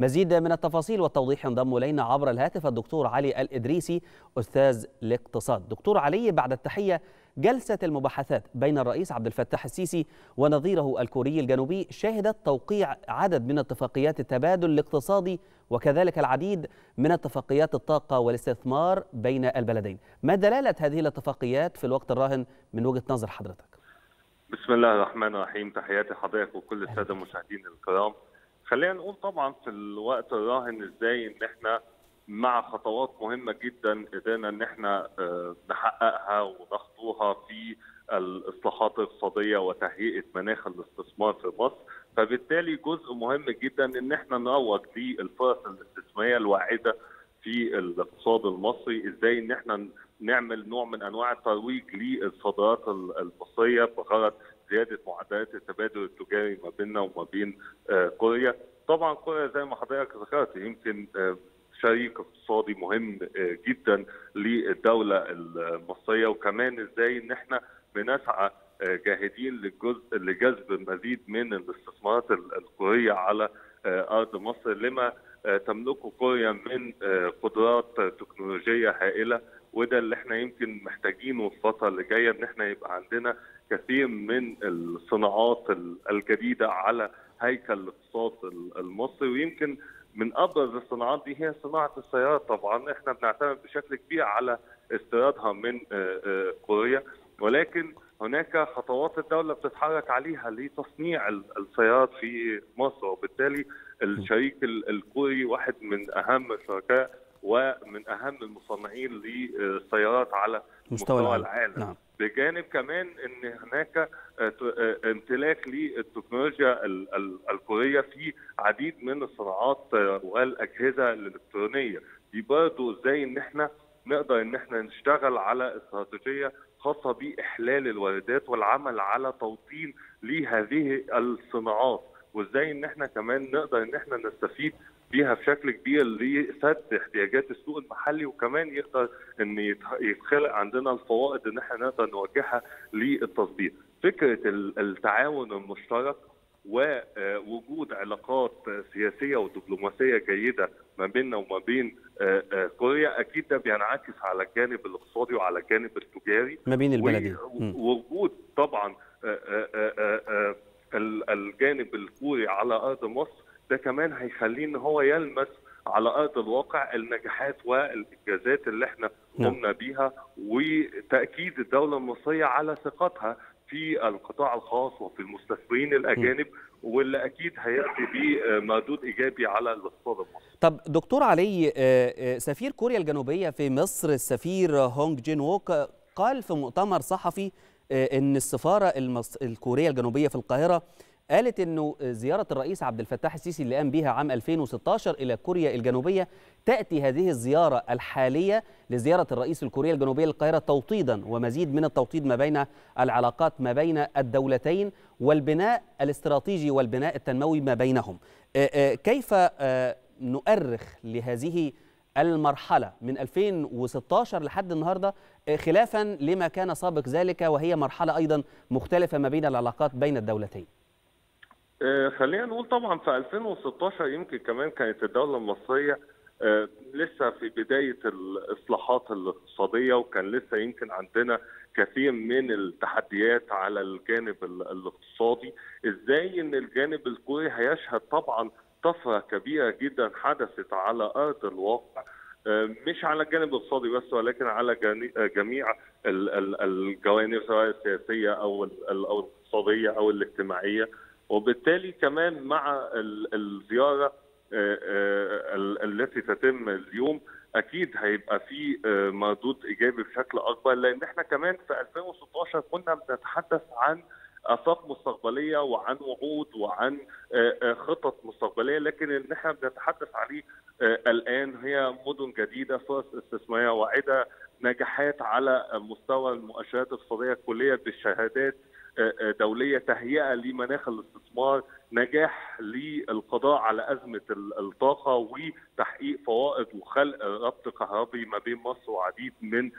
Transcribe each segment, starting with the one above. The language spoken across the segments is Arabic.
مزيد من التفاصيل والتوضيح ينضم إلينا عبر الهاتف الدكتور علي الإدريسي أستاذ الاقتصاد. دكتور علي، بعد التحية، جلسة المباحثات بين الرئيس عبد الفتاح السيسي ونظيره الكوري الجنوبي شهدت توقيع عدد من اتفاقيات التبادل الاقتصادي وكذلك العديد من اتفاقيات الطاقة والاستثمار بين البلدين. ما دلالة هذه الاتفاقيات في الوقت الراهن من وجهة نظر حضرتك؟ بسم الله الرحمن الرحيم، تحياتي حضرتك وكل السادة المشاهدين الكرام. خلينا نقول طبعا في الوقت الراهن ازاي ان احنا مع خطوات مهمة جدا قدرنا ان احنا نحققها ونخطوها في الاصلاحات الاقتصادية وتهيئة مناخ الاستثمار في مصر، فبالتالي جزء مهم جدا ان احنا نروج للفرص الاستثمارية الواعدة في الاقتصاد المصري، ازاي ان احنا نعمل نوع من انواع الترويج للصادرات المصرية بغرض زيادة معدلات التبادل التجاري ما بيننا وما بين كوريا. طبعا كوريا زي ما حضرتك ذكرت يمكن شريك اقتصادي مهم جدا للدولة المصرية، وكمان ازاي ان احنا بنسعى جاهدين لجذب المزيد من الاستثمارات الكورية على ارض مصر لما تملكه كوريا من قدرات تكنولوجية هائلة، وده اللي احنا يمكن محتاجينه الفترة اللي جاية، ان احنا يبقى عندنا كثير من الصناعات الجديدة على هيكل الاقتصاد المصري. ويمكن من ابرز الصناعات دي هي صناعه السيارات. طبعا احنا بنعتمد بشكل كبير على استيرادها من كوريا، ولكن هناك خطوات الدوله بتتحرك عليها لتصنيع السيارات في مصر، وبالتالي الشريك الكوري واحد من اهم الشركاء ومن اهم المصنعين للسيارات على مستوى العالم. نعم. بجانب كمان ان هناك امتلاك للتكنولوجيا الكوريه في عديد من الصناعات والاجهزه الالكترونيه، دي برضه ازاي ان احنا نقدر ان احنا نشتغل على استراتيجيه خاصه باحلال الواردات والعمل على توطين لهذه الصناعات، وازاي ان احنا كمان نقدر ان احنا نستفيد بيها بشكل كبير لسد احتياجات السوق المحلي، وكمان يقدر ان يتخلق عندنا الفوائد ان احنا نقدر نوجهها للتصدير. فكره التعاون المشترك ووجود علاقات سياسيه ودبلوماسيه جيده ما بيننا وما بين كوريا اكيد ده بينعكس على الجانب الاقتصادي وعلى الجانب التجاري ما بين البلدين، ووجود طبعا الجانب الكوري على ارض مصر ده كمان هيخليه ان هو يلمس على ارض الواقع النجاحات والانجازات اللي احنا قمنا بيها، وتاكيد الدوله المصريه على ثقتها في القطاع الخاص وفي المستثمرين الاجانب، واللي اكيد هياتي بمردود ايجابي على الاقتصاد المصري. طب دكتور علي، سفير كوريا الجنوبيه في مصر السفير هونج جين ووك قال في مؤتمر صحفي ان السفاره الكوريه الجنوبيه في القاهره قالت انه زياره الرئيس عبد الفتاح السيسي اللي قام بها عام 2016 الى كوريا الجنوبيه تاتي هذه الزياره الحاليه لزياره الرئيس الكوريه الجنوبيه للقاهره توطيدا ومزيد من التوطيد ما بين العلاقات ما بين الدولتين والبناء الاستراتيجي والبناء التنموي ما بينهم. كيف نؤرخ لهذه المرحله من 2016 لحد النهارده خلافا لما كان سابق ذلك، وهي مرحله ايضا مختلفه ما بين العلاقات بين الدولتين؟ خلينا نقول طبعا في 2016 يمكن كمان كانت الدولة المصرية لسه في بداية الإصلاحات الاقتصادية، وكان لسه يمكن عندنا كثير من التحديات على الجانب الاقتصادي. ازاي ان الجانب الكوري هيشهد طبعا طفرة كبيرة جدا حدثت على أرض الواقع، مش على الجانب الاقتصادي بس ولكن على جميع الجوانب سواء السياسية أو الاقتصادية أو الاجتماعية. وبالتالي كمان مع الزيارة التي تتم اليوم أكيد هيبقى في مردود إيجابي بشكل أكبر، لأن احنا كمان في 2016 كنا بنتحدث عن آفاق مستقبلية وعن وعود وعن خطط مستقبلية، لكن اللي احنا بنتحدث عليه الآن هي مدن جديدة، فرص استثمارية واعدة، نجاحات على مستوى المؤشرات الاقتصادية الكلية بالشهادات دولية، تهيئة لمناخ الاستثمار، نجاح للقضاء على أزمة الطاقة وتحقيق فوائد وخلق ربط كهربي ما بين مصر وعديد من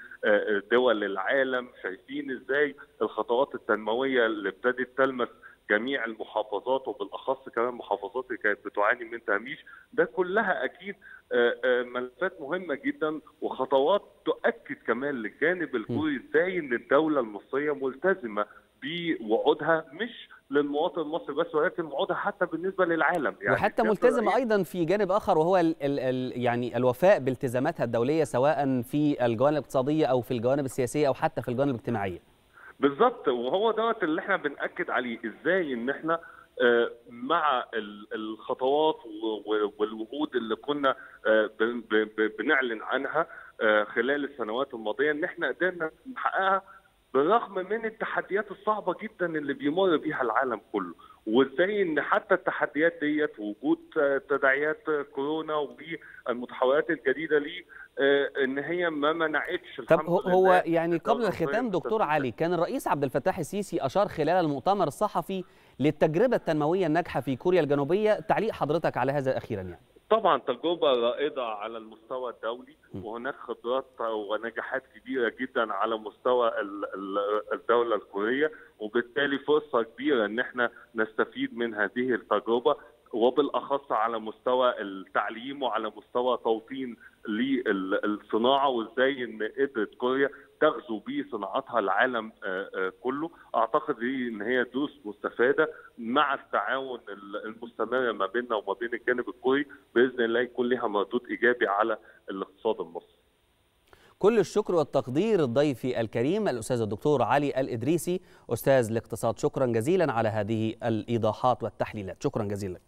دول العالم. شايفين ازاي الخطوات التنموية اللي ابتدت تلمس جميع المحافظات وبالاخص كمان محافظات اللي كانت بتعاني من تهميش، ده كلها اكيد ملفات مهمه جدا وخطوات تؤكد كمان للجانب الكوري ازاي ان الدوله المصريه ملتزمه بوعودها، مش للمواطن المصري بس ولكن وعودها حتى بالنسبه للعالم يعني، وحتى ملتزمه ايضا في جانب اخر وهو يعني الوفاء بالتزاماتها الدوليه سواء في الجوانب الاقتصاديه او في الجوانب السياسيه او حتى في الجوانب الاجتماعيه. بالظبط، وهو دوت اللي احنا بنأكد عليه، ازاي ان احنا مع الخطوات والوعود اللي كنا بنعلن عنها خلال السنوات الماضيه ان احنا قدرنا نحققها بالرغم من التحديات الصعبه جدا اللي بيمر بيها العالم كله، وازاي ان حتى التحديات ديت وجود تداعيات كورونا والمتحولات الجديده ليه ان هي ما منعتش. طب هو يعني قبل الختام دكتور علي، كان الرئيس عبد الفتاح السيسي اشار خلال المؤتمر الصحفي للتجربه التنمويه الناجحه في كوريا الجنوبيه، تعليق حضرتك على هذا اخيرا يعني؟ طبعا تجربه رائده على المستوى الدولي، وهناك خبرات ونجاحات كبيره جدا على مستوى الدوله الكوريه، وبالتالي فرصه كبيره ان احنا نستفيد من هذه التجربه وبالاخص على مستوى التعليم وعلى مستوى توطين للصناعه، وازاي ان قدرت كوريا تغزو به صناعتها العالم كله. اعتقد ان هي دروس مستفاده مع التعاون المستمر ما بيننا وما بين الجانب الكوري، باذن الله يكون لها مردود ايجابي على الاقتصاد المصري. كل الشكر والتقدير ضيفي الكريم الاستاذ الدكتور علي الإدريسي استاذ الاقتصاد، شكرا جزيلا على هذه الايضاحات والتحليلات، شكرا جزيلا.